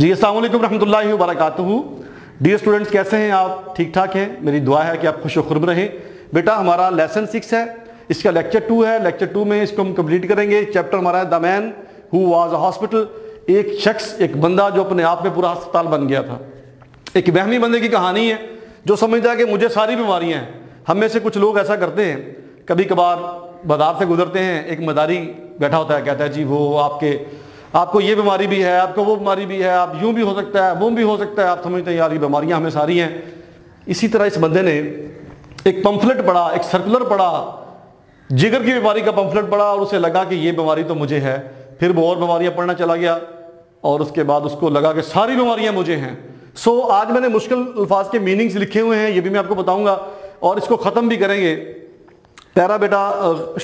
जी अस्सलाम वालेकुम रहमतुल्लाहि व बरकातहू। डियर स्टूडेंट्स, कैसे हैं आप? ठीक ठाक हैं? मेरी दुआ है कि आप खुश व खुर्म रहें। बेटा, हमारा लेसन 6 है, इसका लेक्चर 2 है। लेक्चर 2 में इसको हम कंप्लीट करेंगे। चैप्टर हमारा है the man who was a hospital. एक शख्स, एक बंदा जो अपने आप में पूरा अस्पताल बन गया था। एक वहमी बंदे की कहानी है जो समझता है कि मुझे सारी बीमारियाँ हैं। हम में से कुछ लोग ऐसा करते हैं, कभी कभार बाजार से गुजरते हैं, एक मदारी बैठा होता है, कहता है जी वो आपको ये बीमारी भी है, आपको वो बीमारी भी है, आप यूँ भी हो सकता है, वो भी हो सकता है। आप समझते हैं यार ये बीमारियाँ हमें सारी हैं। इसी तरह इस बंदे ने एक पम्फलेट पढ़ा, एक सर्कुलर पढ़ा, जिगर की बीमारी का पम्फलेट पढ़ा और उसे लगा कि ये बीमारी तो मुझे है। फिर वो और बीमारियाँ पढ़ना चला गया और उसके बाद उसको लगा कि सारी बीमारियाँ मुझे हैं। आज मैंने मुश्किल अल्फाज के मीनिंग्स लिखे हुए हैं, ये भी मैं आपको बताऊंगा और इसको ख़त्म भी करेंगे। पैरा बेटा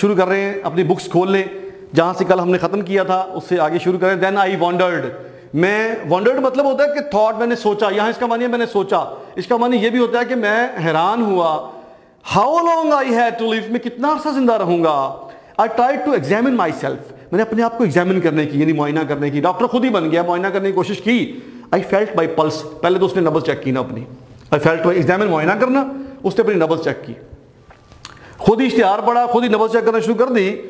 शुरू कर रहे हैं, अपनी बुक्स खोल लें, जहाँ से कल हमने ख़त्म किया था उससे आगे शुरू करें। देन आई वॉन्डर्ड, मैं वॉन्डर्ड मतलब होता है कि थॉट, मैंने सोचा। यहाँ इसका मानी है मैंने सोचा, इसका मानी ये भी होता है कि मैं हैरान हुआ। How long I had to live, मैं कितना अर्सा जिंदा रहूँगा। I try to examine myself, मैंने अपने आप को एग्जामिन करने की, यानी मुआयना करने की, डॉक्टर खुद ही बन गया, मुआयना करने की कोशिश की। आई फेल्ट बाई पल्स, पहले तो उसने नब्ज़ चेक की ना अपनी। आई फेल्ट बाई एग्जामिन, मुआयना करना, उसने अपनी नब्ज़ चेक की, खुद ही इश्तिहार पढ़ा, खुद ही नब्ज़ चेक करना शुरू कर दी।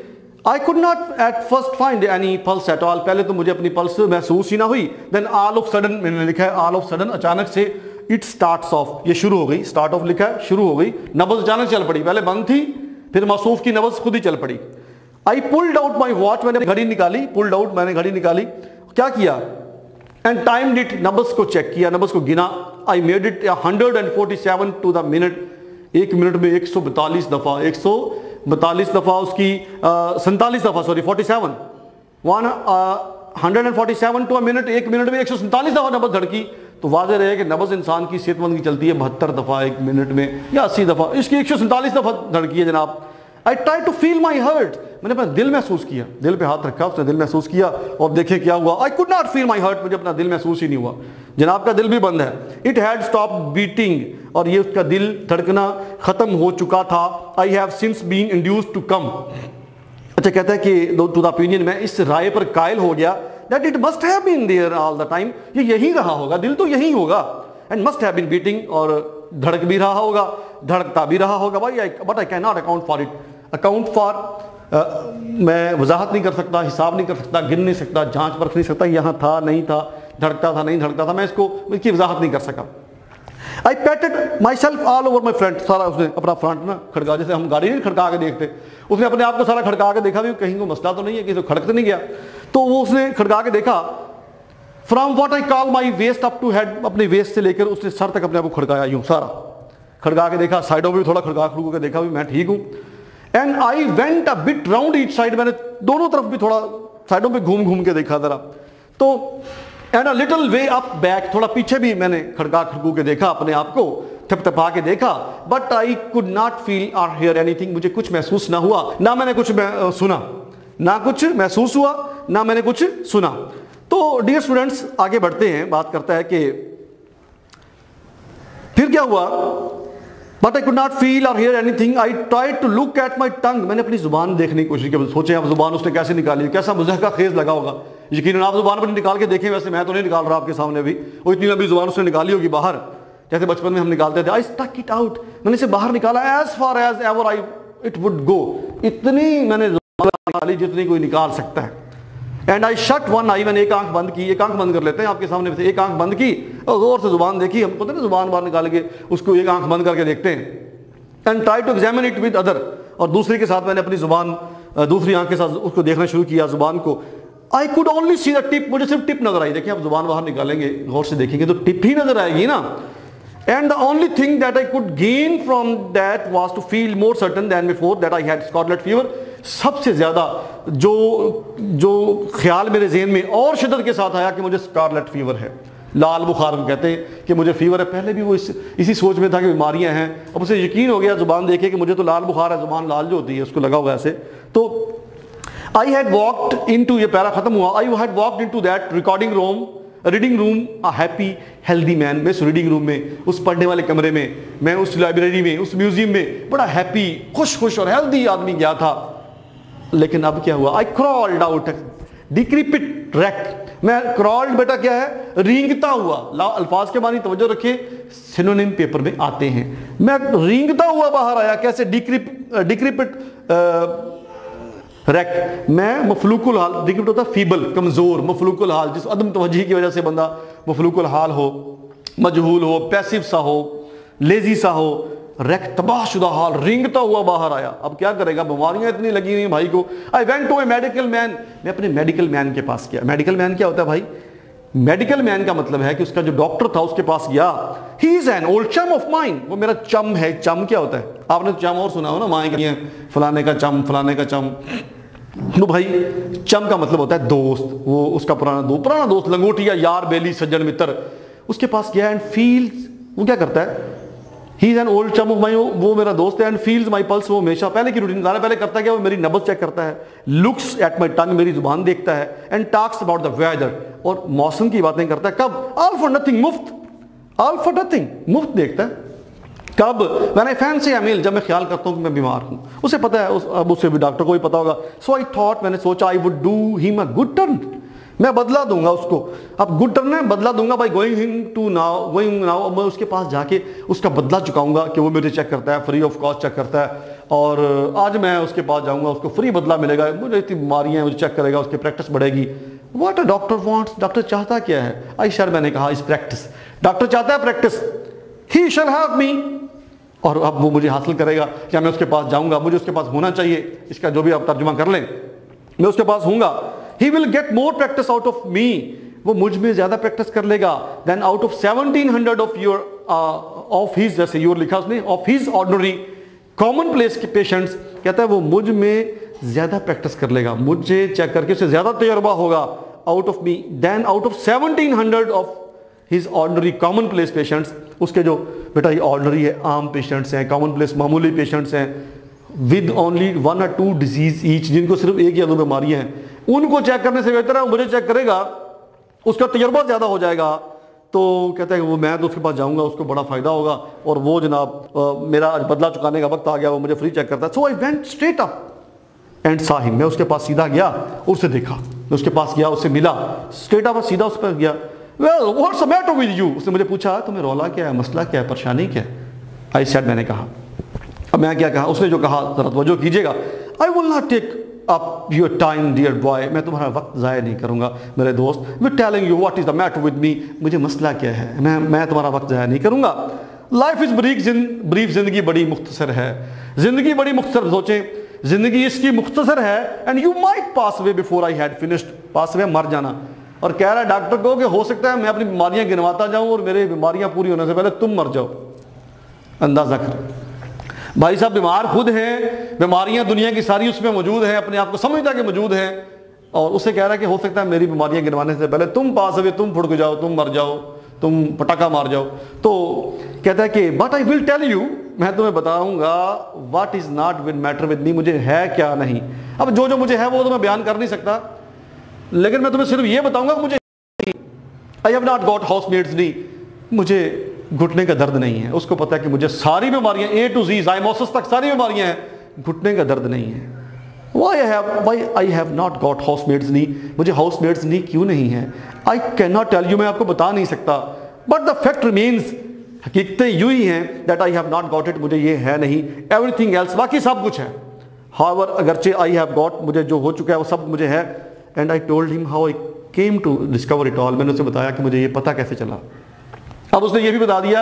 I could not at first find any pulse at all, पहले तो मुझे अपनी पल्स महसूस ही ना हुई। देन ऑल ऑफ सडन, मैंने लिखा है ऑल ऑफ सडन, अचानक से इट स्टार्ट ऑफ, ये शुरू हो गई, स्टार्ट ऑफ लिखा है, शुरू हो गई, नब्ज़ अचानक चल पड़ी, पहले बंद थी, फिर मौसूफ की नब्ज़ खुद ही चल पड़ी। I pulled out my watch, मैंने घड़ी निकाली, पुल्ड आउट मैंने घड़ी निकाली, क्या किया? And timed it, नंबर्स को चेक किया, नंबर्स को गिना। I made it 147 to the minute, एक मिनट में 142 दफ़ा, 142 दफ़ा उसकी 47 दफ़ा, सॉरी 47, 147 to a minute, एक मिनट में 147 दफ़ा नंबर्स धड़की। तो वाजह रहे कि नंबर्स इंसान की सेहतमंद की चलती है 72 दफ़ा एक मिनट में या 80 दफ़ा, इसकी 147 दफ़ा धड़की है जनाब। I tried to feel my heart, मैंने अपना दिल महसूस किया, दिल पे हाथ रखा, उसने दिल महसूस किया और देखे क्या हुआ। I could not feel my heart, मुझे अपना दिल महसूस ही नहीं हुआ जनाब, का दिल भी बंद है। इट हैड स्टॉप बीटिंग, और ये उसका दिल धड़कना ख़त्म हो चुका था। I have since been induced to come, अच्छा कहता है कि टू द ओपिनियन, मैं इस राय पर कायल हो गया that it must have been there all the time, ये यहीं रहा होगा, दिल तो यहीं होगा। And must have been beating, और धड़क भी रहा होगा, धड़कता भी रहा होगा भाई। But I can not account for it, account for मैं वजाहत नहीं कर सकता, हिसाब नहीं कर सकता, गिन नहीं सकता, जांच परख नहीं सकता, यहाँ था नहीं था, धड़कता था नहीं धड़कता था, मैं इसको इसकी वजाहत नहीं कर सका। I patted myself all over my front, सारा उसने अपना फ्रंट ना खड़का, जैसे हम गाड़ी नहीं खड़का के देखते, उसने अपने आप को सारा खड़का के देखा भी कहीं को मसला तो नहीं है, कहीं तो खड़क नहीं गया, तो वो उसने खड़का के देखा। From what I call my waist up to head, अपने वेस्ट से लेकर उसने सर तक अपने आप को खड़काया, यूँ सारा खड़का के देखा, साइडों में भी थोड़ा खड़का खड़ू के देखा भी मैं ठीक हूँ। And I went a bit round each side, मैंने दोनों तरफ भी थोड़ा साइडों पे घूम घूम के देखा ज़रा तो। And a little way up back, थोड़ा पीछे भी मैंने खड़का खड़कू के देखा, अपने आप को थपथपा के देखा। But I could not feel or hear anything, मुझे कुछ महसूस ना हुआ, ना मैंने कुछ सुना, ना कुछ महसूस हुआ, ना मैंने कुछ सुना। तो डियर स्टूडेंट्स आगे बढ़ते हैं, बात करता है कि फिर क्या हुआ। But I could not feel or hear any thing. I try to look at my tongue, मैंने अपनी जुबान देखने की कोशिश की, सोचे आप जुबान उसने कैसे निकाली, कैसा मुजहका खेज लगा होगा, यकीनन आप जुबान पर निकाल के देखें, वैसे मैं तो नहीं निकाल रहा आपके सामने भी, वो इतनी लंबी जुबान उसने निकाली होगी बाहर, जैसे बचपन में हम निकालते थे। आई स्टक इट आउट, मैंने इसे बाहर निकाला, as far as ever I it would go, इतनी मैंने जुबान निकाली जितनी कोई निकाल सकता है। And I shut one eye, मैंने एक आंख बंद की, एक आंख बंद कर लेते हैं आपके सामने से, एक आंख बंद की और ज़ोर से जुबान देखी, हमको तो ना जुबान बाहर निकाल के उसको एक आंख बंद करके देखते हैं। And try to examine it with other, और दूसरे के साथ मैंने अपनी जुबान दूसरी आंख के साथ उसको देखना शुरू किया जुबान को। I could only see the tip, मुझे सिर्फ टिप नजर आई, देखिए आप जुबान बाहर निकालेंगे गौर से देखेंगे तो टिप ही नजर आएगी ना। And the only thing that I could gain from that was to feel more certain than before that I had Scotland fever, सबसे ज़्यादा जो ख्याल मेरे जहन में और शिद्दत के साथ आया कि मुझे स्कारलेट फीवर है, लाल बुखार में कहते हैं कि मुझे फीवर है। पहले भी वो इसी सोच में था कि बीमारियां हैं, अब उसे यकीन हो गया जुबान देखे कि मुझे तो लाल बुखार है, जुबान लाल जो होती है उसको लगा हुआ ऐसे। तो I had walked in to, ये पैरा खत्म हुआ। I had walked in to that recording room, reading room, a happy healthy man, मैं उस रीडिंग रूम में, उस पढ़ने वाले कमरे में, मैं उस लाइब्रेरी में, उस म्यूजियम में बड़ा हैप्पी खुश और हेल्दी आदमी गया था। लेकिन अब क्या हुआ? I crawled out, decrepit wreck, मैं crawled बेटा क्या है, रेंगता हुआ। अल्फाज के मानी तवज्जो रखिए, सिनोनिम पेपर में आते हैं। मैं रेंगता हुआ बाहर आया, कैसे? डिक्रिपिट, मैं मफलूकुल हाल, डिक्रिपिट होता फीबल, कमजोर, मफलूकुल हाल जिस अदम तवज्जो की वजह से बंदा मफलूकुल हाल हो, मजहूल हो, पैसिव सा हो, लेजी सा हो। रेक तबाहशुदा हाल, रेंगता हुआ बाहर आया। अब क्या करेगा, बीमारियां इतनी लगी हुई भाई को। I went to a medical man, मैं अपने मेडिकल मैन के पास गया। मेडिकल मैन क्या होता है भाई? मेडिकल मैन का मतलब है कि उसका जो डॉक्टर था उसके पास गया। He is an old chum of mine, वो मेरा चम है। चम क्या होता है? आपने चम और सुना हो ना, माएँ कही फलाने का चम, फलाने का चम। तो भाई चम का मतलब होता है दोस्त, वो उसका पुराना दोस्त, लंगोटिया, यार, बेली, सज्जन, मित्र। उसके पास गया एंड फील्स, वो क्या करता है? He is an old chum of my, वो मेरा दोस्त है। एंड फील्स माई पल्स, वो हमेशा पहले की रूटीन ज़्यादा पहले करता है क्या, वो मेरी नब्ज़ चेक करता है। लुक्स एट माई टंग, मेरी जुबान देखता है। And talks about the weather, और मौसम की बातें करता है। कब? ऑल फॉर नथिंग, मुफ्त। ऑल फॉर नथिंग, मुफ्त देखता है। कब? When I fancy I ill, जब मैं ख्याल करता हूँ कि मैं बीमार हूँ। उसे पता है, अब उसे भी डॉक्टर को भी पता होगा। सो आई थॉट, मैंने सोचा, I would do him a good turn, मैं बदला दूंगा उसको। अब गुड टर्न है, बदला दूंगा भाई, गोइंग नाउ। अब मैं उसके पास जाके उसका बदला चुकाऊंगा कि वो मुझे चेक करता है, फ्री ऑफ कॉस्ट चेक करता है। और आज मैं उसके पास जाऊंगा, उसको फ्री बदला मिलेगा, मुझे इतनी बीमारियाँ हैं, मुझे चेक करेगा, उसकी प्रैक्टिस बढ़ेगी। What a doctor wants, doctor चाहता क्या है? आई शर, मैंने कहा, इस प्रैक्टिस, डॉक्टर चाहता है practice. He shall have me, और अब वो मुझे हासिल करेगा। क्या मैं उसके पास जाऊँगा? मुझे उसके पास होना चाहिए, इसका जो भी आप तर्जुमा कर लें। मैं उसके पास हूँगा। He will get more practice out of me, वो मुझ में ज़्यादा प्रैक्टिस कर लेगा। Then out of 1700 of your of his, जैसे your लिखा उसने, of his ordinary common place के patients, कहता है वो मुझ में ज़्यादा प्रैक्टिस कर लेगा, मुझे चेक करके उससे ज़्यादा तजर्बा होगा। Out of me, then out of 1700 of his ordinary common place patients, उसके जो बेटा ये ordinary है, आम patients हैं, common place मामूली patients हैं, with only 1 or 2 disease each, जिनको सिर्फ एक या दो बीमारियाँ हैं, उनको चेक करने से बेहतर है मुझे चेक करेगा, उसका तजर्बा ज़्यादा हो जाएगा। तो कहते हैं कि वो मैं तो उसके पास जाऊँगा, उसको बड़ा फ़ायदा होगा, और वो जनाब मेरा बदला चुकाने का वक्त आ गया, वो मुझे फ्री चेक करता है। So I went straight up and saw him, मैं उसके पास सीधा गया, उससे देखा। मैं उसके पास गया, उससे मिला, स्ट्रेट अप, सीधा उस पर गया। Well what's the matter with you, उसने मुझे पूछा तुम्हें रौला क्या है, मसला क्या है, परेशानी क्या है। आई सेड, मैंने कहा। अब मैं क्या कहा, उसने जो कहा ज़रा तवज्जो कीजिएगा। I will not take up your time dear boy, मैं तुम्हारा वक्त ज़ाया नहीं करूँगा मेरे दोस्त। मैं telling you what is the matter with me, मुझे मसला क्या है, मैं तुम्हारा वक्त ज़ाया नहीं करूँगा। Life is brief, ज़िंदगी बड़ी मुख्तसर है, ज़िंदगी बड़ी मुख्तसर, सोचें ज़िंदगी इसकी मुख्तसर है। and you might pass away before I had finished, pass away मर जाना। और कह रहा है डॉक्टर को कि हो सकता है मैं अपनी बीमारियाँ गिनवाता जाऊँ और मेरी बीमारियाँ पूरी होने से पहले तुम मर जाओ। अंदाज़ा करो भाई साहब, बीमार खुद हैं, बीमारियां दुनिया की सारी उसमें मौजूद हैं, अपने आप को समझता कि मौजूद हैं, और उसे कह रहा है कि हो सकता है मेरी बीमारियां गिनवाने से पहले तुम पास हुए, तुम फुड़क जाओ, तुम मर जाओ, तुम पटाखा मार जाओ। तो कहता है कि but I will tell you, मैं तुम्हें बताऊंगा, what is not with matter with me, मुझे है क्या नहीं। अब जो जो मुझे है वो तो मैं बयान कर नहीं सकता, लेकिन मैं तुम्हें सिर्फ ये बताऊँगा कि मुझे I have not got housemaid's knee, मुझे घुटने का दर्द नहीं है। उसको पता है कि मुझे सारी बीमारियां A to Z, जाइमोसिस तक सारी बीमारियां हैं, घुटने का दर्द नहीं है। Why I have not got housemaid's knee, मुझे housemaid's knee क्यों नहीं है। I cannot tell you, मैं आपको बता नहीं सकता। But the fact remains, हकीकतें यूं ही हैं, that I have not got it, मुझे ये है नहीं। Everything else, बाकी सब कुछ है। However, अगरचे I have got, मुझे जो हो चुका है वो सब मुझे है। And I told him how I came to discover it all, मैंने उसे बताया कि मुझे ये पता कैसे चला। अब उसने ये भी बता दिया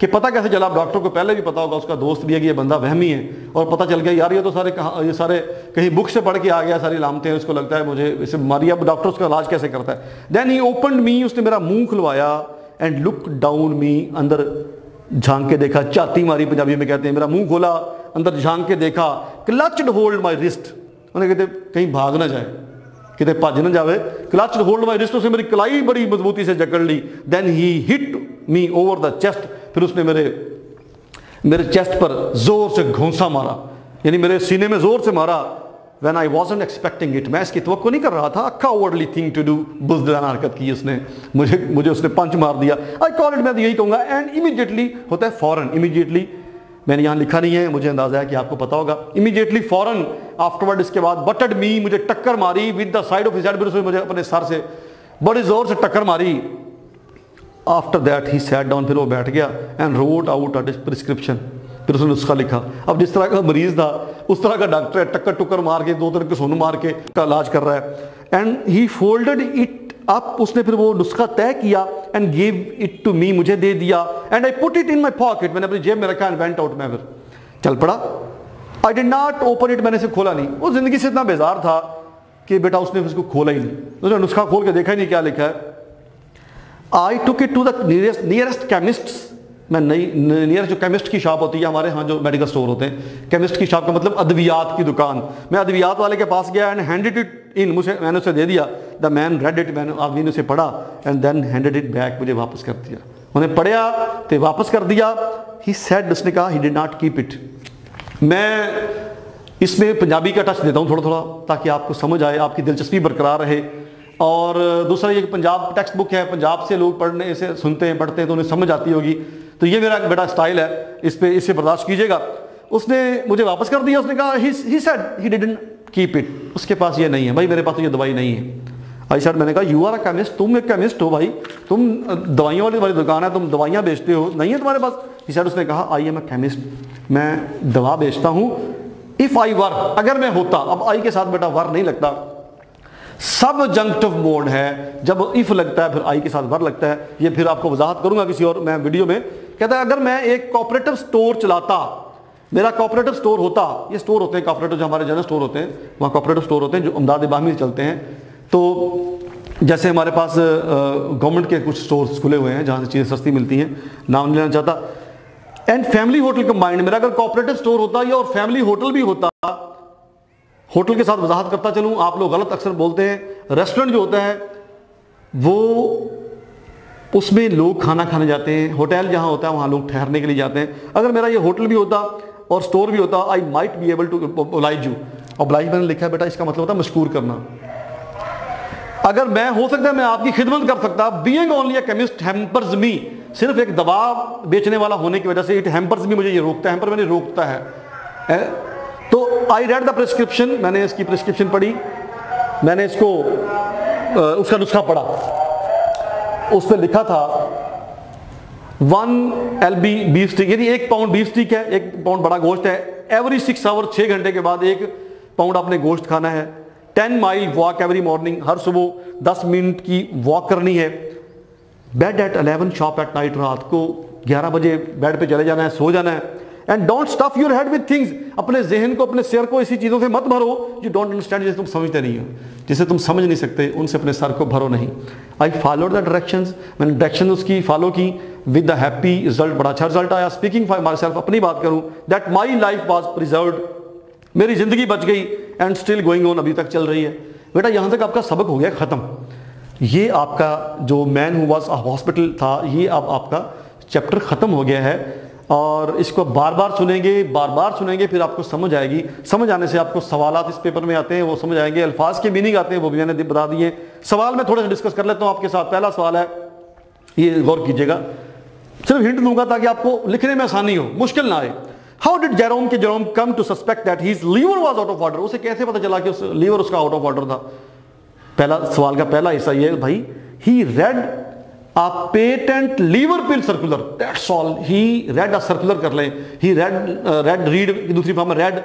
कि पता कैसे चला, डॉक्टर को पहले भी पता होगा, उसका दोस्त भी है कि ये बंदा वहमी है, और पता चल गया यार ये तो सारे कहीं बुक से पढ़ के आ गया, सारी लामतें उसको लगता है मुझे इसे बीमारी। अब डॉक्टर उसका इलाज कैसे करता है। देन ही ओपनड मी, उसने मेरा मुंह खुलवाया। एंड लुक डाउन मी, अंदर झांक के देखा, चाती मारी पंजाबी में कहते हैं, मेरा मुँह खोला, अंदर झांक के देखा। क्लचड होल्ड माई रिस्ट, उन्हें कहते कहीं भाग ना जाए, कितने भज ना जाए। क्लचड होल्ड माई रिस्ट, उसने मेरी कलाई बड़ी मजबूती से जकड़ ली। Then he hit me over the chest, फिर उसने मेरे चेस्ट पर जोर से घोंसा मारा, यानी मेरे सीने में जोर से मारा। When I wasn't expecting it, मैं इसकी तवक्को नहीं कर रहा था। A cowardly thing to do, बुज़दिलाना हरकत की उसने, मुझे उसने पंच मार दिया। आई कॉल इट, मैं यही कहूँगा। एंड इमीडिएटली होता है फौरन, इमीडिएटली मैंने यहाँ लिखा नहीं है, मुझे अंदाजा है कि आपको पता होगा। इमीडिएटली फौरन आफ्टरवर्ड, इसके बाद बटड मी, मुझे टक्कर मारी। With the side of his head, उसने मुझे अपने सर से बड़ी ज़ोर से टक्कर मारी। After that he sat down, फिर वो बैठ गया and wrote out a prescription, फिर उसने नुस्खा लिखा। अब जिस तरह का मरीज़ था उस तरह का डॉक्टर है, टक्कर टुक्कर मार के दो तरह के सोनू मार के का इलाज कर रहा है। And he folded it up, उसने फिर वो नुस्खा तय किया and give it to me, मुझे दे दिया। And I put it in my pocket, मैंने अपनी जेब में रखा एंड वेंट आउट, मैं फिर चल पड़ा। I did not open it, मैंने इसे खोला नहीं। वो ज़िंदगी से इतना बेजार था कि बेटा उसने उसको खोला ही नहीं, उसने नुस्खा खोल के देखा ही नहीं क्या लिखा है। I took it to the nearest chemists, मैं नई नियर जो केमिस्ट की शॉप होती है हमारे यहाँ, जो मेडिकल स्टोर होते हैं, केमिस्ट की शॉप का मतलब अद्वियात की दुकान। मैं अद्वियात वाले के पास गया एंड हैंडेड इट इन, मुझे मैंने उसे दे दिया। द मैन रेड इट, मैंने आदमी ने उसे पढ़ा and then handed it back, मुझे वापस कर दिया। उन्हें पढ़ा तो वापस कर दिया। ही सेड, उसने कहा, he did not keep it. मैं इसमें पंजाबी का टच देता हूँ थोड़ा थोड़ा ताकि आपको समझ आए, आपकी दिलचस्पी बरकरार रहे। और दूसरा ये पंजाब टेक्स्ट बुक है, पंजाब से लोग पढ़ने से सुनते हैं पढ़ते हैं तो उन्हें समझ आती होगी। तो ये मेरा बेटा स्टाइल है, इस पर इसे बर्दाश्त कीजिएगा। उसने मुझे वापस कर दिया। उसने कहा he said he didn't keep it, उसके पास ये नहीं है भाई, मेरे पास तो ये दवाई नहीं है। आई सर, मैंने कहा, यू आर अ केमिस्ट, तुम एक केमिस्ट हो भाई, तुम दवाइयों वाली तुम्हारी दुकान है, तुम दवाइयाँ बेचते हो, नहीं है तुम्हारे पास। ही सर, उसने कहा, आई एम अ केमिस्ट, मैं दवा बेचता हूँ। इफ़ आई वर, अगर मैं होता, अब आई के साथ बेटा वर नहीं लगता, सब जंक्टिव मोड है, जब इफ लगता है फिर आई के साथ वर लगता है। ये फिर आपको वजाहत करूंगा किसी और मैं वीडियो में। कहता है अगर मैं एक कॉपरेटिव स्टोर चलाता, मेरा कॉपरेटिव स्टोर होता, ये स्टोर होते हैं कॉपरेटिव, जो हमारे जनरल स्टोर होते हैं वहाँ कॉपरेटिव स्टोर होते हैं जो अमदाद बाहमी से चलते हैं। तो जैसे हमारे पास गवर्नमेंट के कुछ स्टोर्स खुले हुए हैं जहाँ से चीज़ें सस्ती मिलती हैं, नाम लेना चाहता। एंड फैमिली होटल कंबाइंड, मेरा अगर कॉपरेटिव स्टोर होता या और फैमिली होटल भी होता। होटल के साथ वजाहत करता चलूँ, आप लोग गलत अक्सर बोलते हैं। रेस्टोरेंट जो होता है वो उसमें लोग खाना खाने जाते हैं, होटल जहाँ होता है वहाँ लोग ठहरने के लिए जाते हैं। अगर मेरा ये होटल भी होता और स्टोर भी होता, I might be able to oblige you. Oblige मैंने लिखा है बेटा, इसका मतलब होता है मशकूर करना। अगर मैं हो सकता है मैं आपकी खिदमत कर सकता। Being only a chemist hampers me, सिर्फ एक दवा बेचने वाला होने की वजह से इट हैम्पर्स मी, मुझे ये रोकता है। हैम्पर मैंने रोकता है। तो आई रेड द प्रिस्क्रिप्शन, मैंने इसकी प्रिस्क्रिप्शन पढ़ी, मैंने इसको उसका नुस्खा पढ़ा। उस पर लिखा था 1 LB बीफ स्टिक, यानी 1 पाउंड बीफ स्टिक है, 1 पाउंड बड़ा गोश्त है। एवरी 6 आवर 6 घंटे के बाद 1 पाउंड आपने गोश्त खाना है। 10 माइल वॉक एवरी मॉर्निंग, हर सुबह 10 मिनट की वॉक करनी है। Bed at 11, shop at night, रात को 11 बजे बेड पे चले जाना है, सो जाना है। And don't stuff your head with things, अपने जहन को अपने सिर को ऐसी चीज़ों से मत भरो यू डोंट अंडरस्टैंड, जिसे तुम समझते नहीं हो, जिसे तुम समझ नहीं सकते, उनसे अपने सर को भरो नहीं। आई फॉलो द डायरेक्शंस, मैंने डायरेक्शन उसकी फॉलो की विद द हैप्पी रिजल्ट, बड़ा अच्छा रिजल्ट आया। स्पीकिंग फॉर माई सेल्फ, अपनी बात करूँ, that my life was preserve, मेरी ज़िंदगी बच गई एंड स्टिल गोइंग ऑन, अभी तक चल रही है। बेटा यहाँ तक आपका सबक हो गया ख़त्म। ये आपका जो man who was a hospital था, ये अब आपका चैप्टर ख़त्म हो गया है। और इसको बार बार सुनेंगे, बार बार सुनेंगे, फिर आपको समझ आएगी। समझ आने से आपको सवालात इस पेपर में आते हैं वो समझ आएंगे, अल्फाज के मीनिंग आते हैं वो भी मैंने बता दिए। सवाल मैं थोड़ा सा डिस्कस कर लेता हूँ आपके साथ। पहला सवाल है, ये गौर कीजिएगा, सिर्फ हिंट दूंगा ताकि आपको लिखने में आसानी हो, मुश्किल ना आए। How did Jerome come to suspect that his liver was out of order, उसे कैसे पता चला कि उस लीवर उसका आउट ऑफ ऑर्डर था। पहला सवाल का पहला हिस्सा ये भाई, he read A patent liver pill circular, that's all, he read a circular कर लें, he read की दूसरी फॉर्म में read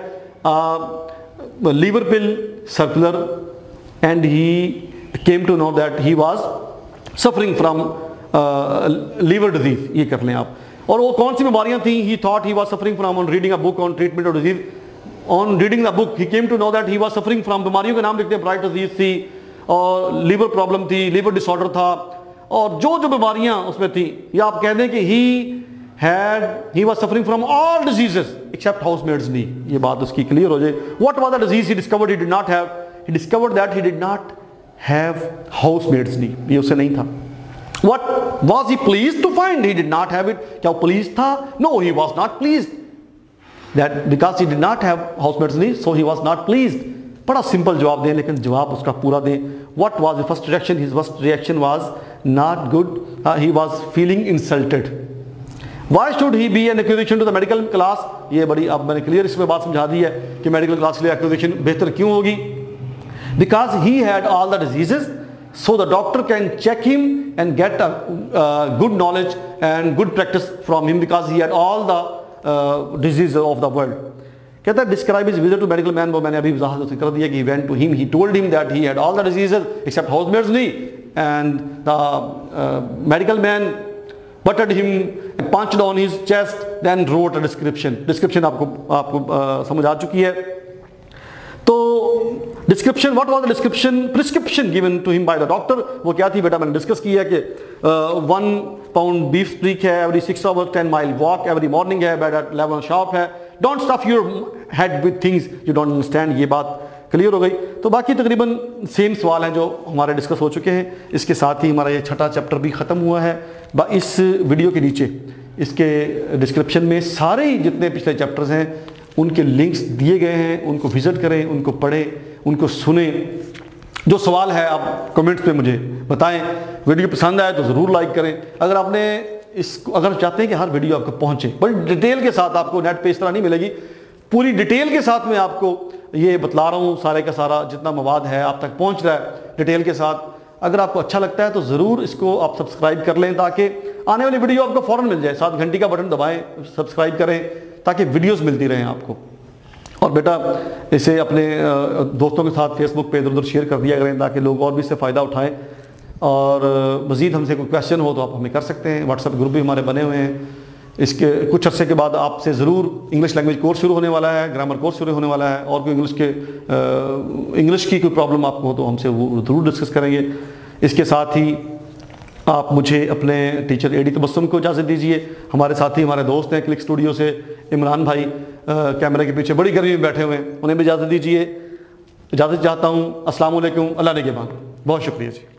liver pill circular and he came to know that he was suffering from liver disease, ये कर लें आप। और वो कौन सी बीमारियाँ थी, he thought he was suffering from, on reading a book on treatment of disease, on reading the book he came to know that he was suffering from, बीमारियों के नाम लिखते हैं, bright disease थी और liver problem थी, liver disorder था और जो जो बीमारियां उसमें थी, या आप कह दें कि he was suffering from all diseases except housemaid's knee, ये बात उसकी क्लियर हो जाए। What was the disease he discovered he did not have? He discovered that he did not have housemaid's knee, ये उसे नहीं था। What was he pleased to find? He did not have it, क्या वो pleased था? No, he was not pleased. That because he did not have housemaid's knee, so he was not pleased. बड़ा simple जवाब दें लेकिन जवाब उसका पूरा दें। What was the first reaction? His first reaction was not good. He was feeling insulted. Why should he be an acquisition to the medical class? ये बड़ी अब मैंने क्लियर इसमें बात समझा दी है कि मेडिकल क्लास के लिए acquisition बेहतर क्यों होगी? Because he had all the diseases so the doctor can check him and get a good knowledge and good practice from him, because he had all the diseases of the world. कहता है describe is visit to medical man, वो मैंने अभी वजाहत से कर दिया कि went to him, he told him that he had all the diseases except housemaid's knee, and the medical man butted him, punched on his chest, then wrote a description. Description आपको समझ आ चुकी है. तो description, what was the description, prescription given to him by the doctor, वो क्या थी बेटा, मैंने डिस्कस किया कि 1 pound बीफ स्ट्रीक है, every 6 hours 10 mile walk every morning है, बेड एट 11 शॉप है, don't stuff your head with things you don't understand. ये बात क्लियर हो गई. तो बाकी तकरीबन सेम सवाल हैं जो हमारे डिस्कस हो चुके हैं. इसके साथ ही हमारा ये 6था चैप्टर भी ख़त्म हुआ है. इस वीडियो के नीचे इसके डिस्क्रिप्शन में सारे ही जितने पिछले चैप्टर्स हैं उनके लिंक्स दिए गए हैं, उनको विज़िट करें, उनको पढ़ें, उनको सुने. जो सवाल है आप कमेंट्स में मुझे बताएं. वीडियो पसंद आए तो ज़रूर लाइक करें. अगर आपने इसको, अगर चाहते हैं कि हर वीडियो आपको पहुंचे बड़ी डिटेल के साथ, आपको नेट पे इस तरह नहीं मिलेगी, पूरी डिटेल के साथ मैं आपको ये बतला रहा हूँ, सारे का सारा जितना मवाद है आप तक पहुंच रहा है डिटेल के साथ. अगर आपको अच्छा लगता है तो ज़रूर इसको आप सब्सक्राइब कर लें ताकि आने वाली वीडियो आपको फ़ौरन मिल जाए. 7 घंटी का बटन दबाएँ, सब्सक्राइब करें ताकि वीडियोज़ मिलती रहें आपको. और बेटा इसे अपने दोस्तों के साथ फेसबुक पे इधर उधर शेयर कर दिया करें ताकि लोग और भी इससे फ़ायदा उठाएँ. और मज़ीद हमसे कोई क्वेश्चन हो तो आप हमें कर सकते हैं. व्हाट्सएप ग्रुप भी हमारे बने हुए हैं. इसके कुछ अर्से के बाद आपसे ज़रूर इंग्लिश लैंग्वेज कोर्स शुरू होने वाला है, ग्रामर कोर्स शुरू होने वाला है. और कोई इंग्लिश की कोई प्रॉब्लम आपको हो तो हमसे वो ज़रूर डिस्कस करेंगे. इसके साथ ही आप मुझे अपने टीचर एडी तबस्सुम को इजाज़त दीजिए. हमारे साथी हमारे दोस्त हैं क्लिक स्टूडियो से, इमरान भाई कैमरे के पीछे बड़ी गर्मी में बैठे हुए हैं, उन्हें भी इजाज़त दीजिए. इजाज़त चाहता हूँ. अस्सलाम वालेकुम, अल्लाह नेगेबान. बहुत शुक्रिया जी.